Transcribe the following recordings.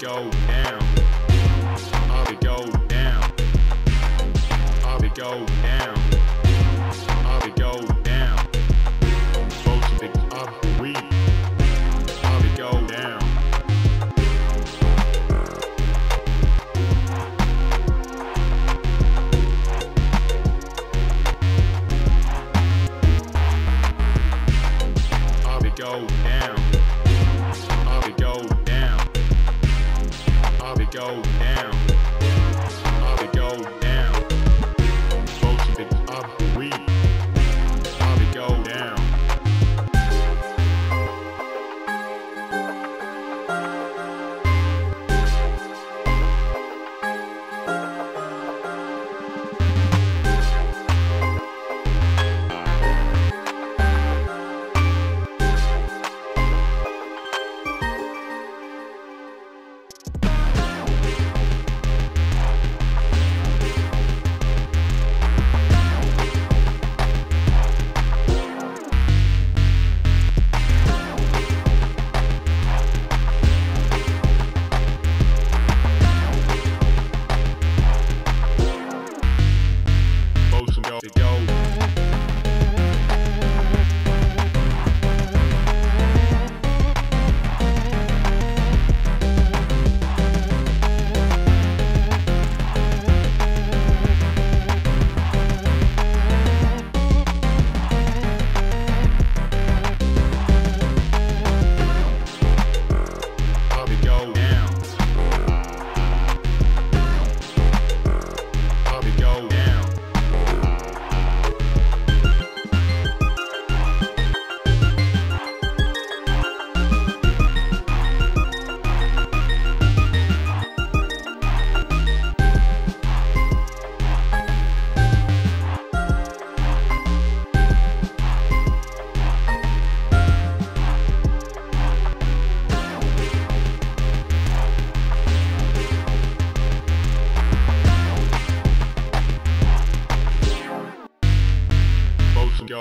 go down. I'll go down. I'll go down. I'll go down. Folks pick up the weed. I'll go down. I'll go down. I'll go down. I'll go down. I'll go down. Folks pick up the weed. I'll go down.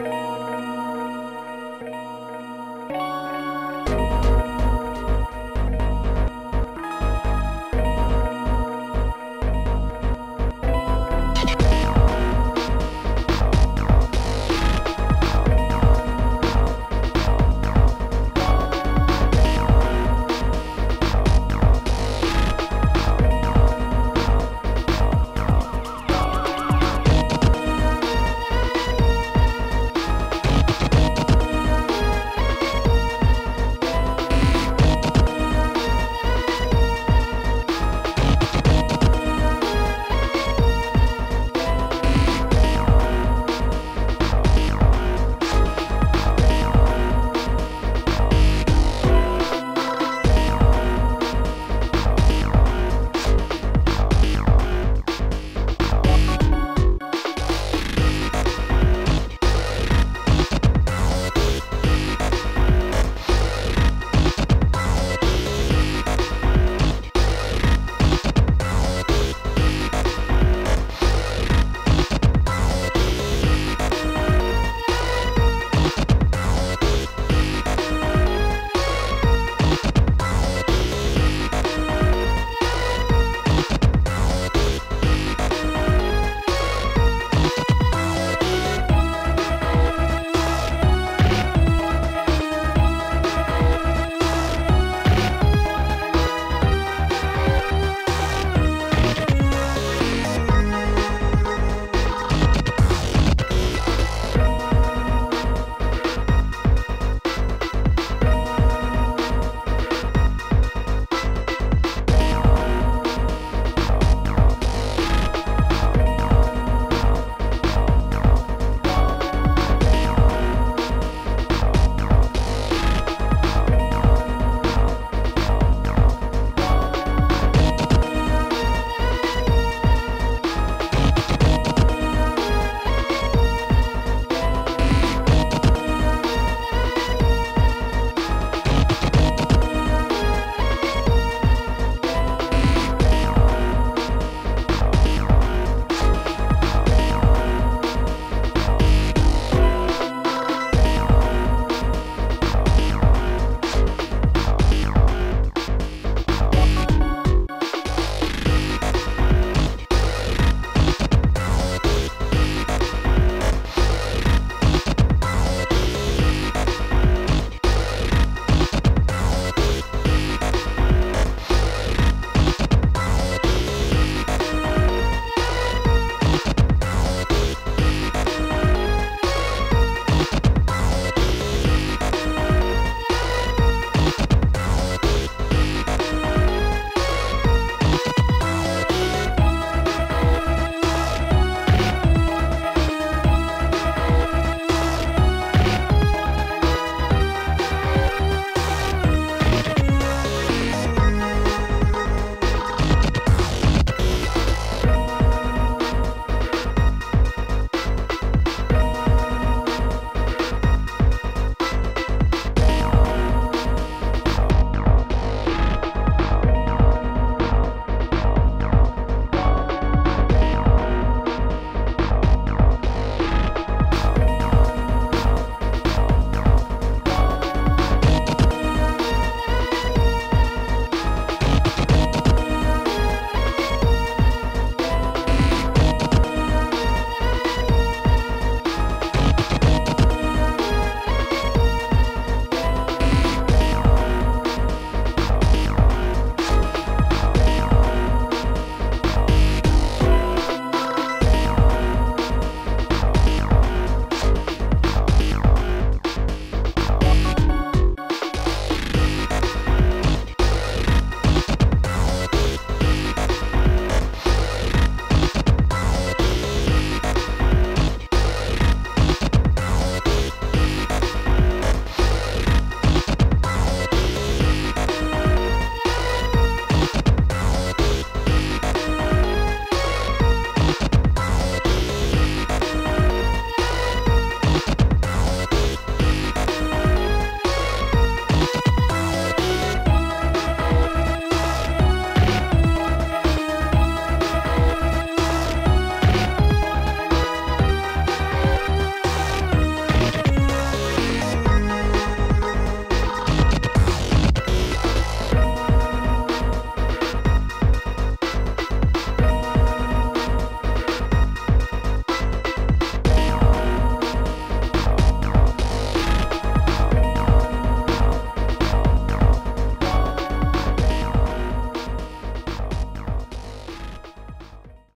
Go.